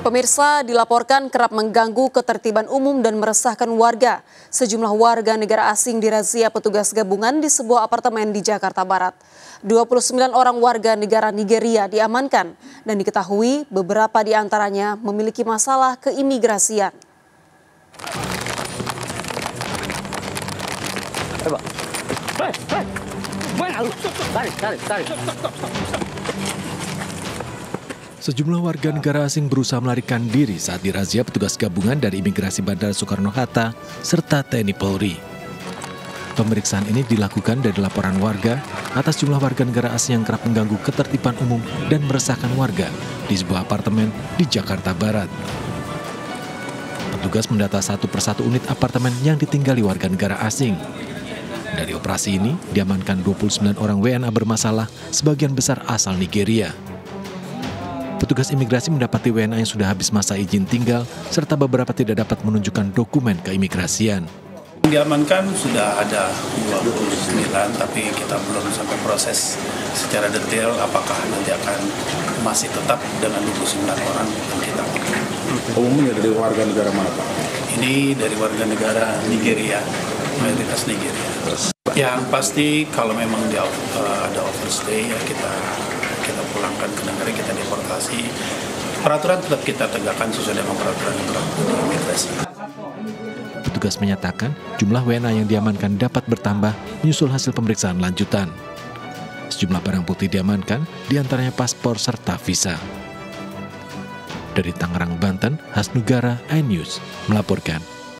Pemirsa, dilaporkan kerap mengganggu ketertiban umum dan meresahkan warga. Sejumlah warga negara asing dirazia petugas gabungan di sebuah apartemen di Jakarta Barat. 29 orang warga negara Nigeria diamankan dan diketahui beberapa di antaranya memiliki masalah keimigrasian. Sejumlah warga negara asing berusaha melarikan diri saat dirazia petugas gabungan dari imigrasi Bandara Soekarno-Hatta serta TNI Polri. Pemeriksaan ini dilakukan dari laporan warga atas jumlah warga negara asing yang kerap mengganggu ketertiban umum dan meresahkan warga di sebuah apartemen di Jakarta Barat. Petugas mendata satu persatu unit apartemen yang ditinggali warga negara asing. Dari operasi ini, diamankan 29 orang WNA bermasalah, sebagian besar asal Nigeria. Petugas imigrasi mendapati WNA yang sudah habis masa izin tinggal, serta beberapa tidak dapat menunjukkan dokumen keimigrasian. Diamankan sudah ada 29, tapi kita belum sampai proses secara detail apakah nanti akan masih tetap dengan 29 orang yang kita amankan. Umumnya dari warga negara mana, Pak? Ini dari warga negara Nigeria, mayoritas Nigeria. Yang pasti kalau memang ada overstay, ya kita pulangkan ke negara, kita deportasi. Peraturan tetap kita tegakkan sesuai dengan peraturan imigrasi. Petugas menyatakan jumlah WNA yang diamankan dapat bertambah menyusul hasil pemeriksaan lanjutan. Sejumlah barang bukti diamankan, diantaranya paspor serta visa. Dari Tangerang, Banten, Hasnugara, iNews melaporkan.